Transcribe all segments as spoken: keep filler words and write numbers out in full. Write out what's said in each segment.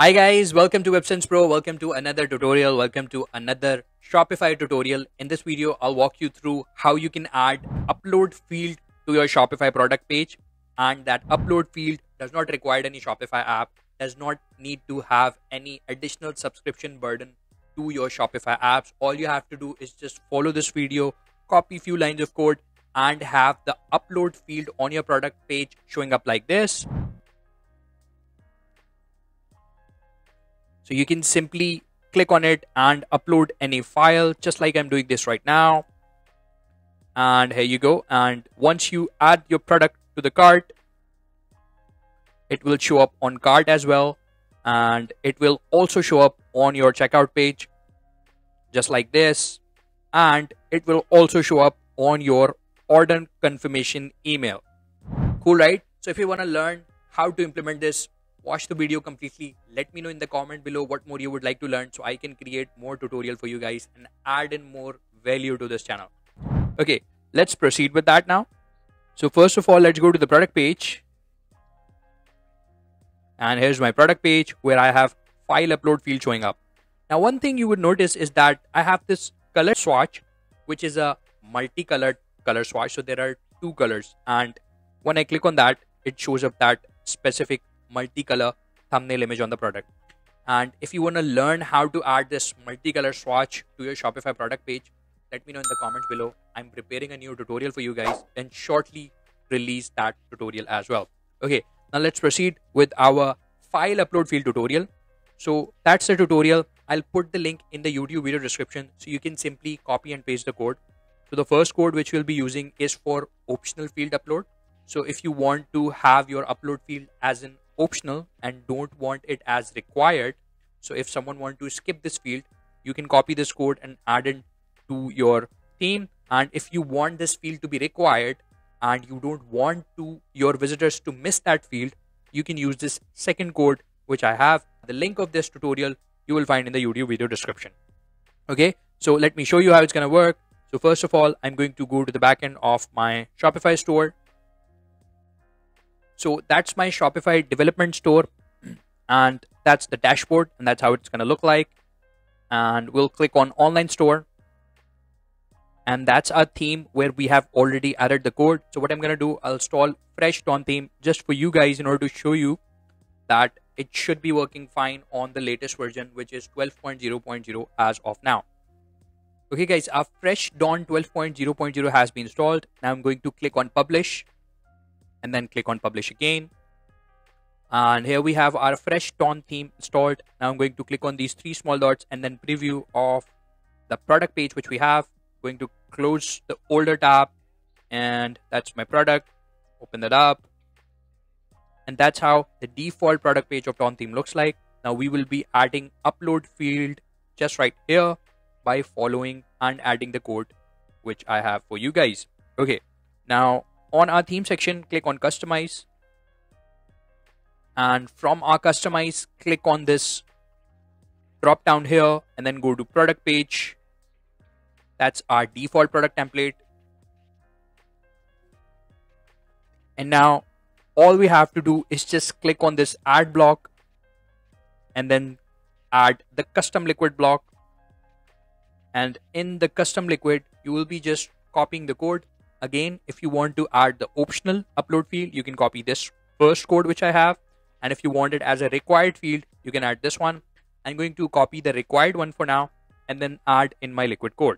Hi guys, welcome to WebSense Pro. Welcome to another tutorial. Welcome to another Shopify tutorial. In this video, I'll walk you through how you can add upload field to your Shopify product page. And that upload field does not require any Shopify app, does not need to have any additional subscription burden to your Shopify apps. All you have to do is just follow this video, copy few lines of code, and have the upload field on your product page showing up like this. So you can simply click on it and upload any file, just like I'm doing this right now. And here you go. And once you add your product to the cart, it will show up on cart as well. And it will also show up on your checkout page, just like this. And it will also show up on your order confirmation email. Cool, right? So if you want to learn how to implement this, watch the video completely. Let me know in the comment below what more you would like to learn so I can create more tutorial for you guys and add in more value to this channel. Okay, let's proceed with that now. So first of all, let's go to the product page. And here's my product page where I have file upload field showing up. Now, one thing you would notice is that I have this color swatch, which is a multicolored color swatch. So there are two colors. And when I click on that, it shows up that specific multicolor thumbnail image on the product. And if you want to learn how to add this multicolor swatch to your Shopify product page, let me know in the comments below. I'm preparing a new tutorial for you guys and shortly release that tutorial as well. Okay, now let's proceed with our file upload field tutorial. So that's the tutorial. I'll put the link in the YouTube video description so you can simply copy and paste the code. So the first code which we'll be using is for optional field upload. So if you want to have your upload field as an optional and don't want it as required, so if someone wants to skip this field, you can copy this code and add it to your theme. And if you want this field to be required and you don't want to your visitors to miss that field, you can use this second code which I have. The link of this tutorial you will find in the YouTube video description. Okay, so let me show you how it's gonna work. So first of all, I'm going to go to the backend of my Shopify store. So that's my Shopify development store, and that's the dashboard, and that's how it's going to look like. And we'll click on online store, and that's our theme where we have already added the code. So what I'm going to do, I'll install fresh Dawn theme just for you guys in order to show you that it should be working fine on the latest version, which is twelve point zero point zero as of now. Okay guys, our fresh Dawn twelve point zero point zero has been installed. Now I'm going to click on publish. And then click on publish again. And here we have our fresh Dawn theme installed. Now I'm going to click on these three small dots and then preview of the product page which we have. Going to close the older tab, and that's my product. Open that up. And that's how the default product page of Dawn theme looks like. Now we will be adding upload field just right here by following and adding the code which I have for you guys. Okay, now on our theme section, click on customize, and from our customize, click on this drop down here and then go to product page. That's our default product template. And now all we have to do is just click on this add block and then add the custom liquid block. And in the custom liquid, you will be just copying the code. Again, if you want to add the optional upload field, you can copy this first code which I have. And if you want it as a required field, you can add this one. I'm going to copy the required one for now and then add in my liquid code.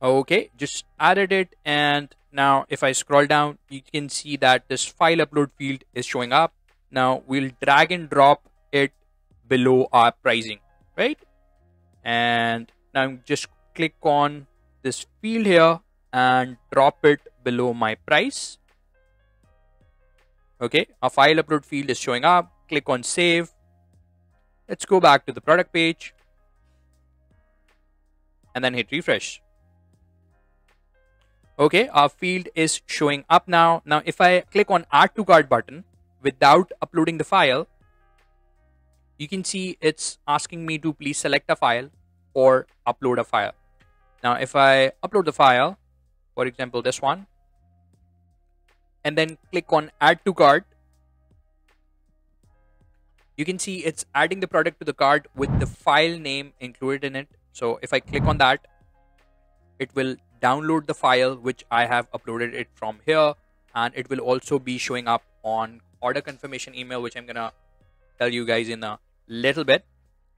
Okay, just added it. And now if I scroll down, you can see that this file upload field is showing up. Now we'll drag and drop it below our pricing, right? And now I'm just click on this field here and drop it below my price. Okay, our file upload field is showing up. Click on save. Let's go back to the product page and then hit refresh. Okay, our field is showing up now. Now if I click on add to cart button without uploading the file, you can see it's asking me to please select a file or upload a file. Now, if I upload the file, for example, this one, and then click on add to cart, you can see it's adding the product to the cart with the file name included in it. So if I click on that, it will download the file which I have uploaded it from here, and it will also be showing up on order confirmation email, which I'm gonna tell you guys in a little bit.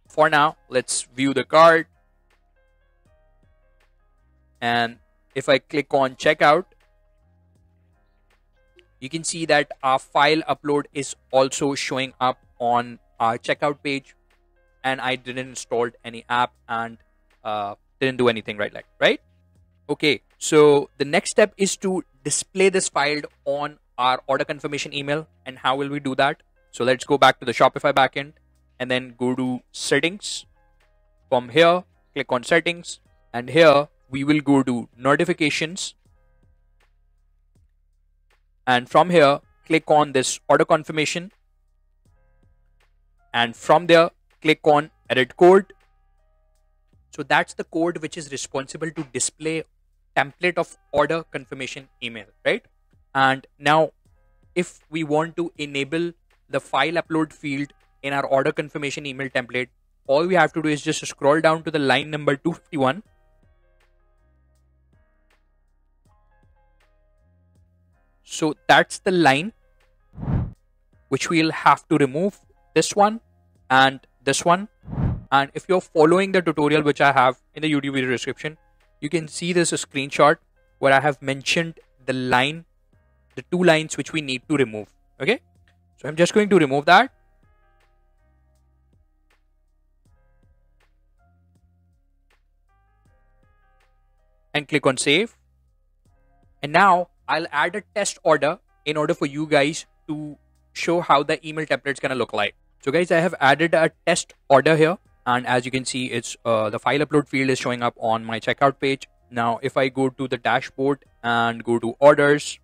For now, let's view the cart, and if I click on checkout, you can see that our file upload is also showing up on our checkout page, and I didn't install any app and uh, didn't do anything right like right. Okay, so the next step is to display this file on our order confirmation email. And how will we do that? So let's go back to the Shopify backend and then go to settings. From here, click on settings, and here we will go to notifications. And from here, click on this order confirmation. And from there, click on edit code. So that's the code which is responsible to display template of order confirmation email, right? And now if we want to enable the file upload field in our order confirmation email template, all we have to do is just scroll down to the line number two fifty-one. So that's the line which we'll have to remove, this one and this one. And if you're following the tutorial which I have in the YouTube video description, you can see this screenshot where I have mentioned the line, the two lines which we need to remove. Okay, so I'm just going to remove that. And click on save. And now I'll add a test order in order for you guys to show how the email template is going to look like. So guys, I have added a test order here. And as you can see, it's uh, the file upload field is showing up on my checkout page. Now, if I go to the dashboard and go to orders,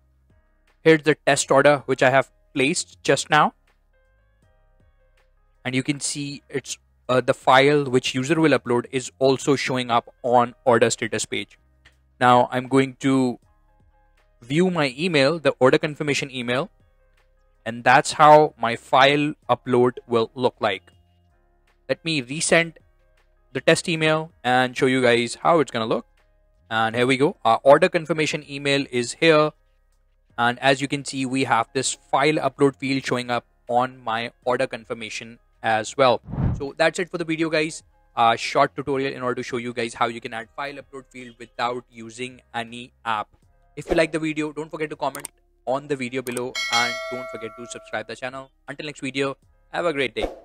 here's the test order which I have placed just now. And you can see it's uh, the file which user will upload is also showing up on order status page. Now I'm going to view my email, the order confirmation email, and that's how my file upload will look like. Let me resend the test email and show you guys how it's gonna look. And here we go, our order confirmation email is here, and as you can see, we have this file upload field showing up on my order confirmation as well. So that's it for the video guys, a short tutorial in order to show you guys how you can add file upload field without using any app. If you like the video, don't forget to comment on the video below, and don't forget to subscribe to the channel. Until next video, have a great day.